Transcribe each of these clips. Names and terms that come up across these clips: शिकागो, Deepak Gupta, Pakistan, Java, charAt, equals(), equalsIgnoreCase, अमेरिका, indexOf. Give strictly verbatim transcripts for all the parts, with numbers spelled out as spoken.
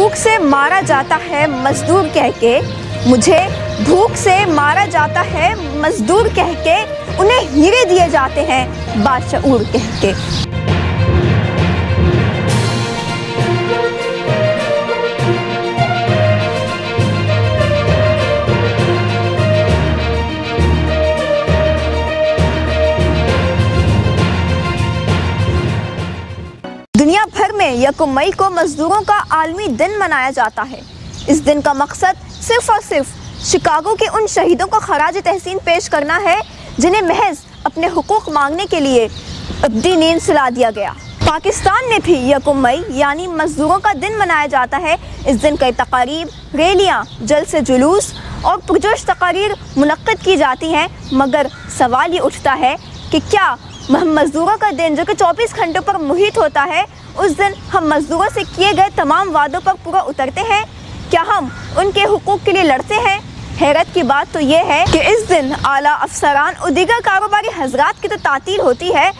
भूख से मारा जाता है मजदूर कह के, मुझे भूख से मारा जाता है मजदूर कह के, उन्हें हीरे दिए जाते हैं बाशऊर कह के। दुनिया भर में यकम मई को मजदूरों का आलमी दिन मनाया जाता है। इस दिन का मकसद सिर्फ और सिर्फ शिकागो के उन शहीदों को खराज तहसीन पेश करना है जिन्हें महज अपने हुकूक मांगने के लिए अपनी नींद सुला दिया गया। पाकिस्तान में भी यकम मई यानी मजदूरों का दिन मनाया जाता है। इस दिन कई तकारीब, रैलियाँ, जलसे जुलूस और पुरजोश तकारीर मुनक्किद की जाती हैं। मगर सवाल ये उठता है कि क्या हम मजदूरों का दिन जो कि चौबीस घंटों पर मुहित होता है, उस दिन हम मजदूरों से किए गए तमाम वादों पर पूरा उतरते हैं? क्या हम उनके हुकूक के लिए लड़ते हैं? हैरत की बात तो यह है कि इस दिन आला अफसरान और दीगर कारोबारी हजरात की तो तातील होती है,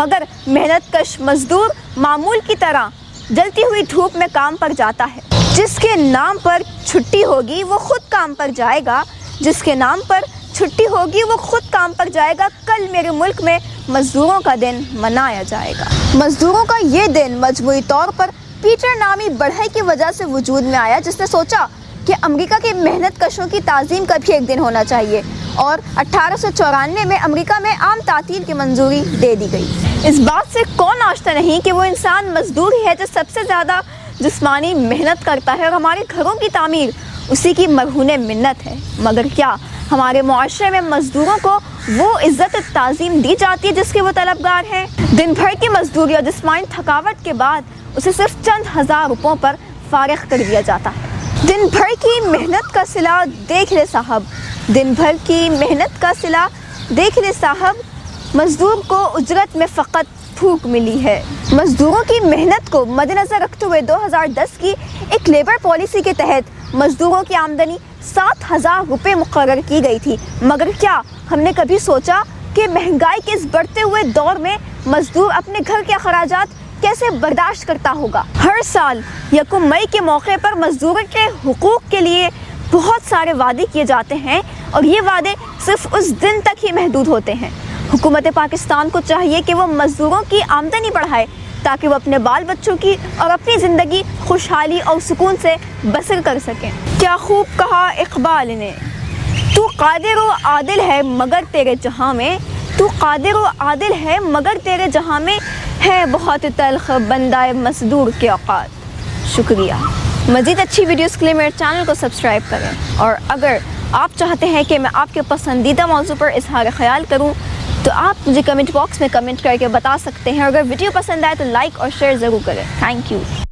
मगर मेहनत कश मजदूर मामूल की तरह जलती हुई धूप में काम पर जाता है। जिसके नाम पर छुट्टी होगी वो खुद काम पर जाएगा, जिसके नाम पर छुट्टी होगी वो खुद काम पर जाएगा। कल मेरे मुल्क में मजदूरों का दिन मनाया जाएगा। मजदूरों का ये दिन मजमूई तौर पर पीटर नामी बढ़ई की वजह से वजूद में आया, जिसने सोचा कि अमेरिका के मेहनत कशों की ताज़ीम का भी एक दिन होना चाहिए, और अट्ठारह सौ चौरानवे में अमेरिका में आम तातील की मंजूरी दे दी गई। इस बात से कौन आश्ता नहीं कि वो इंसान मजदूर ही है जो सबसे ज़्यादा जिस्मानी मेहनत करता है, और हमारे घरों की तामीर उसी की मरहूने मिन्नत है। मगर क्या हमारे मुआशरे में मजदूरों को वो इज्जत ताज़ीम दी जाती है जिसके वो तलबगार हैं? दिन भर की मजदूरी और जिस्मानी थकावट के बाद उसे सिर्फ चंद हज़ार रुपयों पर फारिग कर दिया जाता है। दिन भर की मेहनत का सिला देख ले साहब, दिन भर की मेहनत का सिला देख ले साहब, मजदूर को उजरत में फ़कत भूख मिली है। मजदूरों की मेहनत को मद्देनज़र रखते हुए दो हज़ार दस की एक लेबर पॉलिसी के तहत मजदूरों की आमदनी सात हज़ार रुपये मुकर्रर की गई थी। मगर क्या हमने कभी सोचा कि महंगाई के इस बढ़ते हुए दौर में मजदूर अपने घर के अखराजात कैसे बर्दाश्त करता होगा? हर साल यकम मई के मौके पर मजदूरों के हुकूक के लिए बहुत सारे वादे किए जाते हैं, और ये वादे सिर्फ उस दिन तक ही महदूद होते हैं। हुकूमत पाकिस्तान को चाहिए कि वो मजदूरों की आमदनी बढ़ाए ताकि वो अपने बाल बच्चों की और अपनी ज़िंदगी खुशहाली और सुकून से बसर कर सकें। क्या खूब कहा इकबाल ने, तू कादिर व आदिल है मगर तेरे जहाँ में, तू कादिर व आदिल है मगर तेरे जहाँ में, है बहुत तलख बंदाए मजदूर के औकात। शुक्रिया। मज़ीद अच्छी वीडियोज़ के लिए मेरे चैनल को सब्सक्राइब करें, और अगर आप चाहते हैं कि मैं आपके पसंदीदा मौजू पर इजहार ख्याल करूँ तो आप मुझे कमेंट बॉक्स में कमेंट करके बता सकते हैं। अगर वीडियो पसंद आए तो लाइक और शेयर ज़रूर करें। Thank you.